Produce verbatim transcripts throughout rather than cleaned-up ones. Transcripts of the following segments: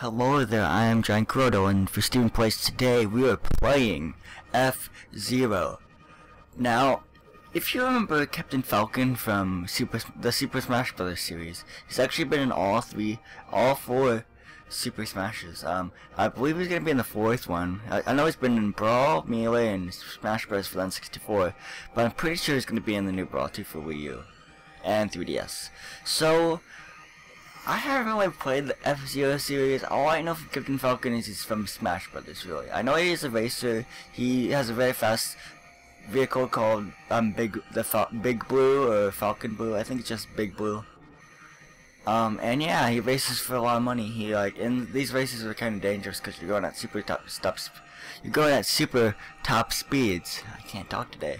Hello there, I am GiantGrotle, and for Stephen Plays today we are playing F Zero. Now, if you remember Captain Falcon from Super, the Super Smash Bros. Series, he's actually been in all three, all four Super Smashes. Um, I believe he's gonna be in the fourth one. I, I know he's been in Brawl, Melee, and Smash Bros. For N sixty-four, but I'm pretty sure he's gonna be in the new Brawl two for Wii U and three D S. So, I haven't really played the F Zero series. All I know from Captain Falcon is he's from Smash Brothers, really. I know he is a racer. He has a very fast vehicle called um Big the Fal Big Blue or Falcon Blue. I think it's just Big Blue. Um and yeah, he races for a lot of money. He like in these races are kind of dangerous because you're going at super top stop. You're going at super top speeds. I can't talk today.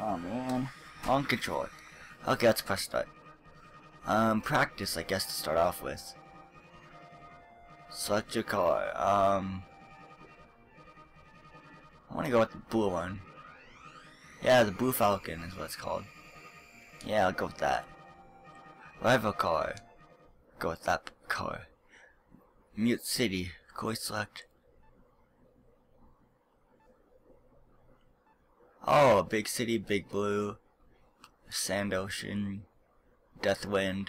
Oh man, on controller. Okay, let's press start. Um, practice, I guess, to start off with. Select your color. Um, I want to go with the blue one. Yeah, the Blue Falcon is what it's called. Yeah, I'll go with that. Rival color. Go with that color. Mute City. Color select. Oh, Big City, Big Blue, Sand Ocean, Deathwind,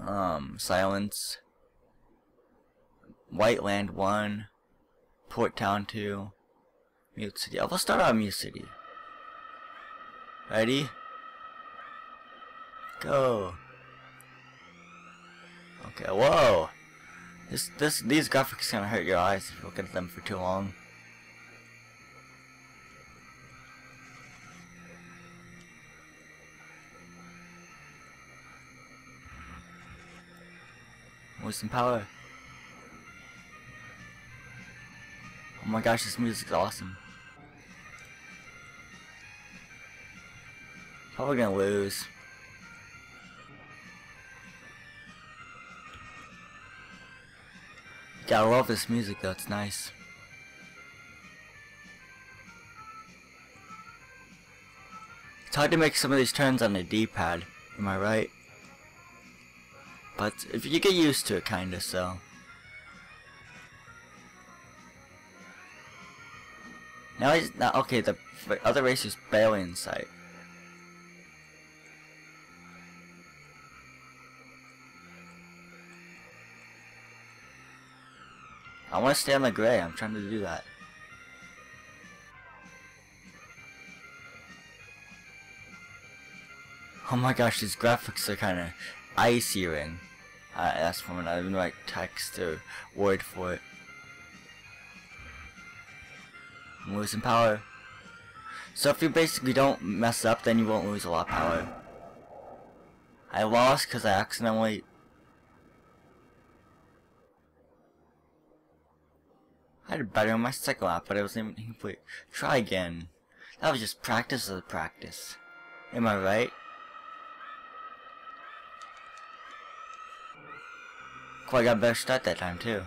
um, Silence, White Land One, Port Town Two, Mute City. I'll start on Mute City. Ready? Go. Okay. Whoa. This this these graphics gonna hurt your eyes if you look at them for too long. With some power. Oh my gosh, this music's awesome. Probably gonna lose. Yeah, I love this music though, it's nice. It's hard to make some of these turns on the D-pad, am I right? But if you get used to it, kinda so. Now he's not okay. The other race is barely in sight. I want to stay on the gray. I'm trying to do that. Oh my gosh, these graphics are kind of icy ring. Uh, that's from another, I don't even like text or word for it. I'm losing power. So if you basically don't mess up, then you won't lose a lot of power. I lost because I accidentally. I did better on my second lap, but it wasn't even complete. Try again. That was just practice of the practice. Am I right? I got a better start that time too.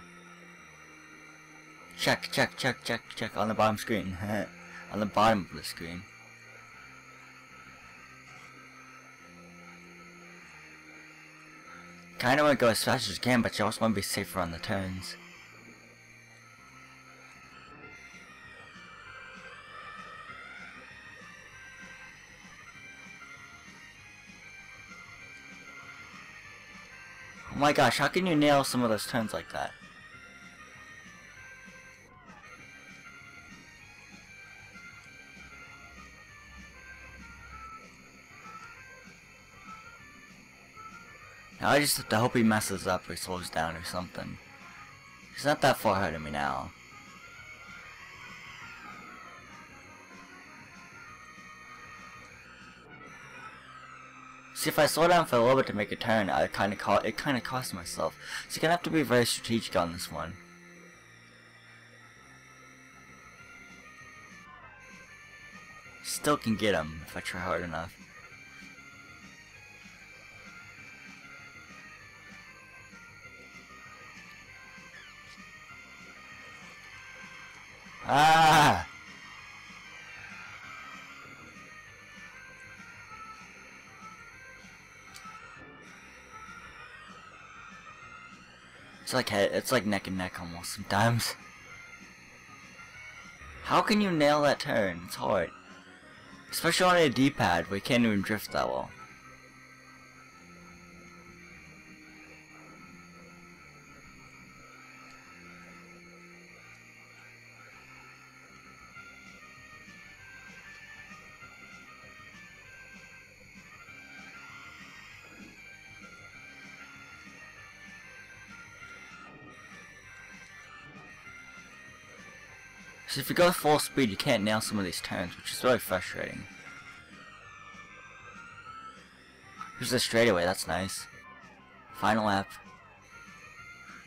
Check, check, check, check, check on the bottom screen. On the bottom of the screen. Kinda wanna go as fast as you can, but you also wanna be safer on the turns. Oh my gosh, how can you nail some of those turns like that? Now I just have to hope he messes up or slows down or something. He's not that far ahead of me now. See, if I slow down for a little bit to make a turn, I kind of caught it. Kind of cost myself. So you're gonna have to be very strategic on this one. Still can get him if I try hard enough. Ah! It's like head, it's like neck and neck almost sometimes. How can you nail that turn? It's hard. Especially on a D-pad, we can't even drift that well. So if you go full speed, you can't nail some of these turns, which is really frustrating. Here's a straightaway, that's nice. Final lap.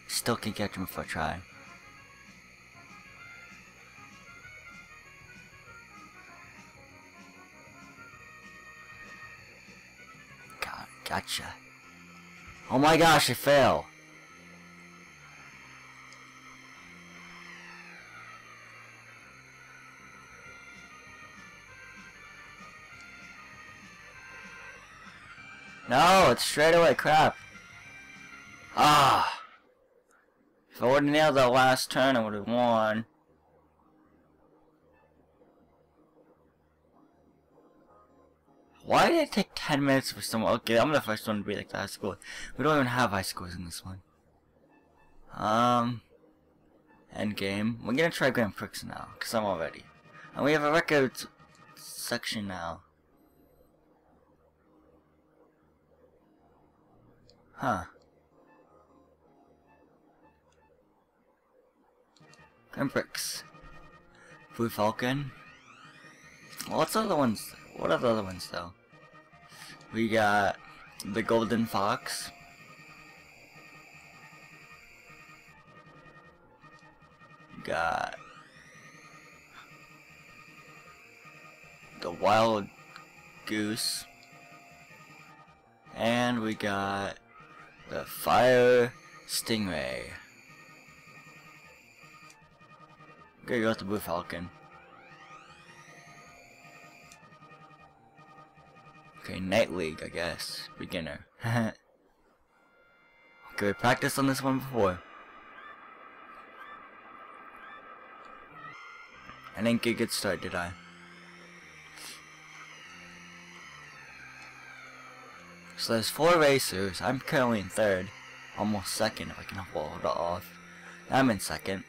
Still can't catch him if I try. God, gotcha. Oh my gosh, I fail. No, it's straight away, crap. Ah. If I would have nailed that last turn, I would have won. Why did it take ten minutes for someone? Okay, I'm the first one to be like the high school. We don't even have high schools in this one. Um. End game. We're gonna try Grand Prix now, because I'm all ready. And we have a records section now. Huh. Grand Prix. Blue Falcon. Well, what's the other ones? What are the other ones though? We got the Golden Fox. We got the Wild Goose. And we got the Fire Stingray. I'm gonna go with the Blue Falcon. Okay, Knight League, I guess. Beginner. Okay, we practiced on this one before. I didn't get a good start, did I? So there's four racers. I'm currently in third, almost second if I can hold it off. I'm in second.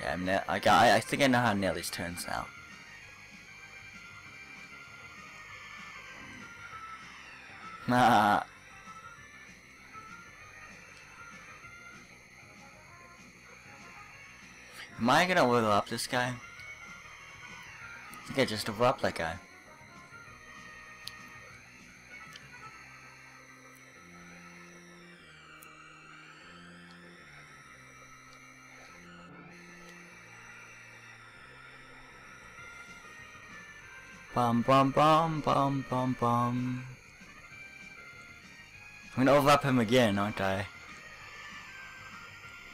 Okay, I'm I got. I, I think I know how to nail these turns now. Nah. Am I gonna level up this guy? I think I just level up that guy. Bum bum bum bum bum bum. I'm gonna overlap him again, aren't I?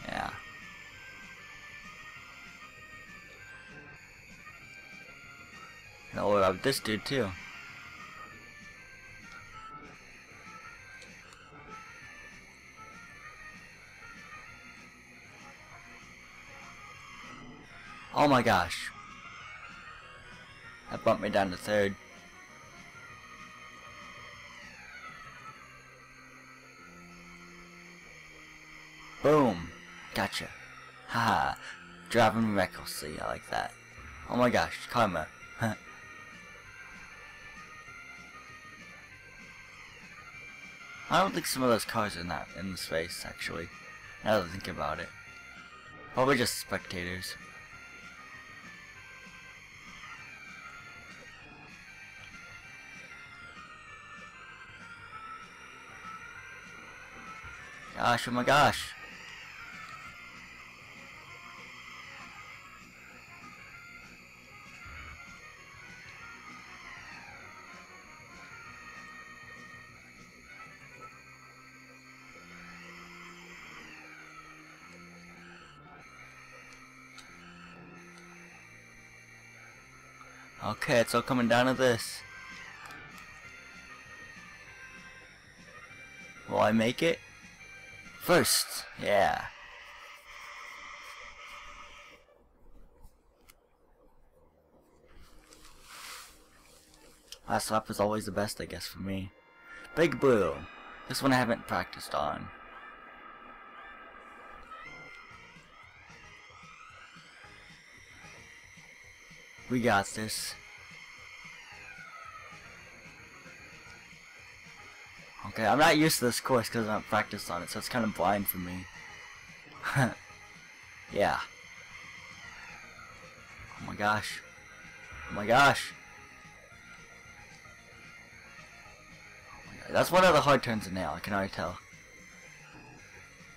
Yeah. I'm gonna overlap this dude too. Oh my gosh. That bumped me down to third. Boom! Gotcha. Haha. Driving recklessly, I like that. Oh my gosh, karma. I don't think some of those cars are in that in this race actually. Now that I think about it. Probably just spectators. Gosh, oh my gosh. Okay, it's all coming down to this. Will I make it? First! Yeah! Last lap is always the best, I guess, for me. Big Blue. This one I haven't practiced on. We got this. Okay, I'm not used to this course because I haven't practiced on it, so it's kind of blind for me. Yeah. Oh my gosh. Oh my gosh. That's one of the hard turns to nail, I can already tell.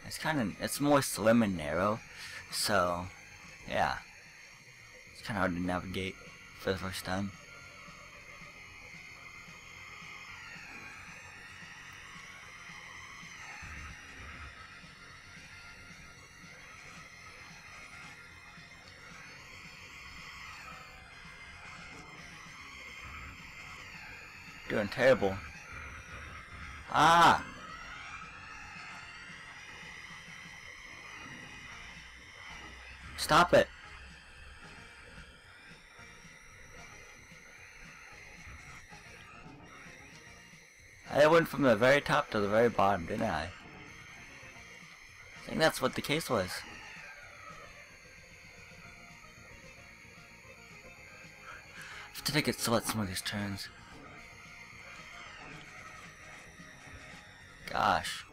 It's kind of, it's more slim and narrow, so, yeah. It's kind of hard to navigate for the first time. Doing terrible. Ah! Stop it! I went from the very top to the very bottom, didn't I? I think that's what the case was. I have to take it slow at some of these turns. Gosh.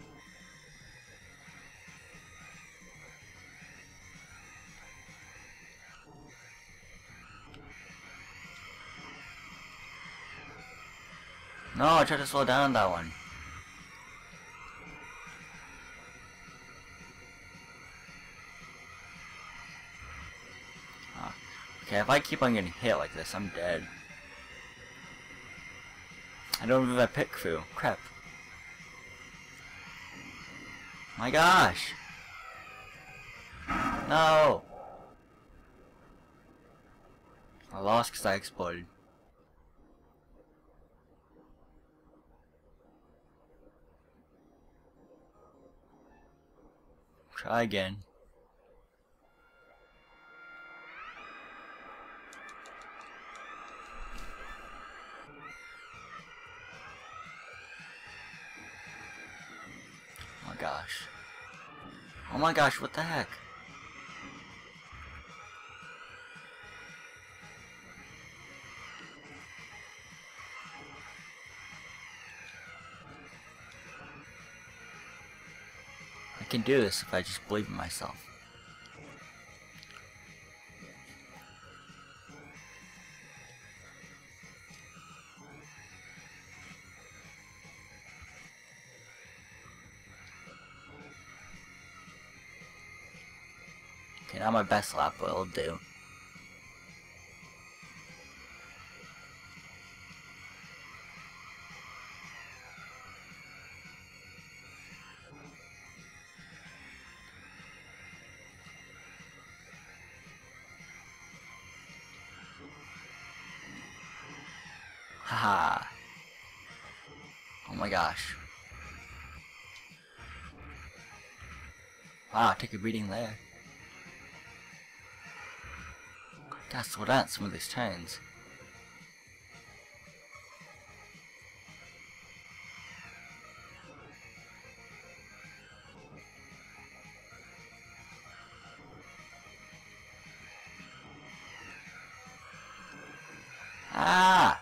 No, I tried to slow down on that one. Oh. Okay, if I keep on getting hit like this, I'm dead. I don't even have a pick crew. Crap. My gosh! No! I lost because I exploded. Try again. Gosh. Oh my gosh, what the heck? I can do this if I just believe in myself. Okay, not my best lap, but it'll do. Haha. Oh my gosh. Wow, take a beating there. That's what at some of these turns. Ah!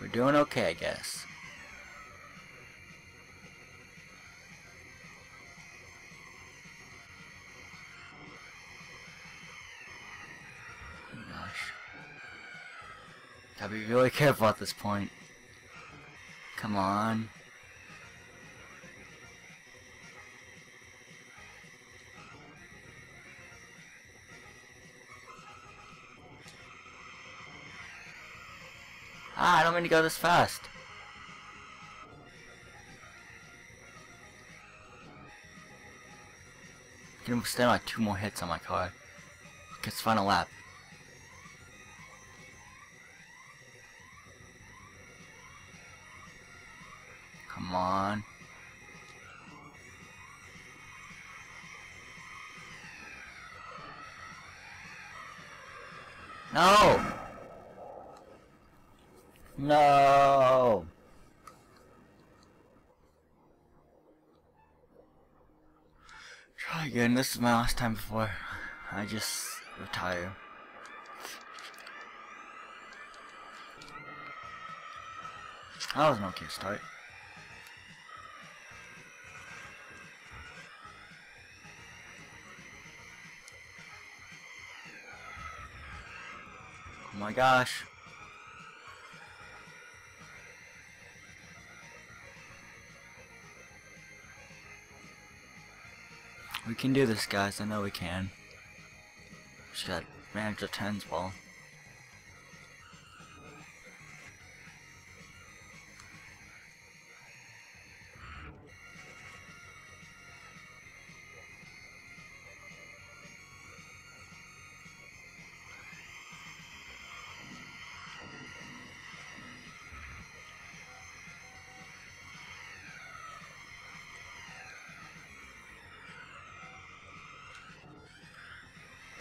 We're doing okay, I guess. Oh my gosh. Gotta be really careful at this point. Come on. Ah, I don't mean to go this fast. I can withstand like two more hits on my car. It's final lap. Come on. No! No! Try again. This is my last time before I just retire. That was an okay start. Oh my gosh. We can do this, guys. I know we can. Just gotta manage the tens well.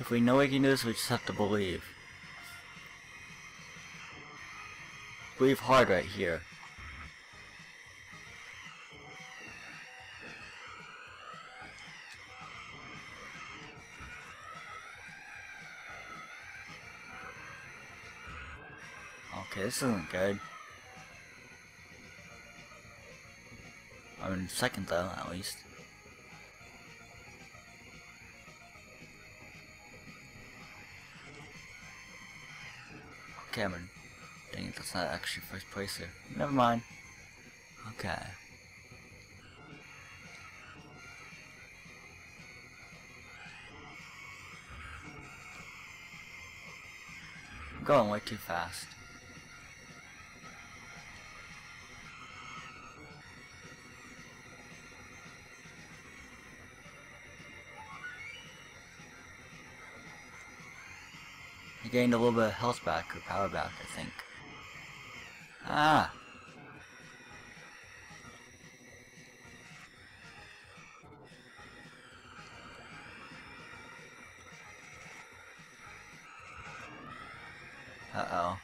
If we know we can do this, we just have to believe. Believe hard right here. Okay, this isn't good. I'm in second though, at least. Dang it, that's not actually first place here. Never mind. Okay. I'm going way too fast. Gained a little bit of health back or power back, I think. Ah! Uh-oh.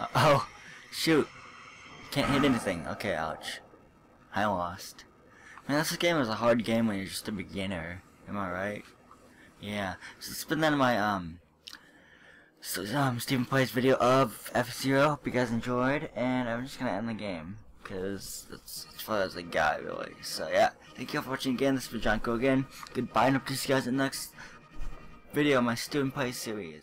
Uh-oh! Shoot! Can't hit anything. Okay, ouch. I lost. Man, this game is a hard game when you're just a beginner. Am I right? Yeah. So it's been that in my, um... So, um, Stephen Plays video of F Zero. Hope you guys enjoyed, and I'm just gonna end the game because it's as far as I got, really. So, yeah, thank you all for watching again. This is Vajonko again. Goodbye, and hope to see you guys in the next video of my Stephen Plays series.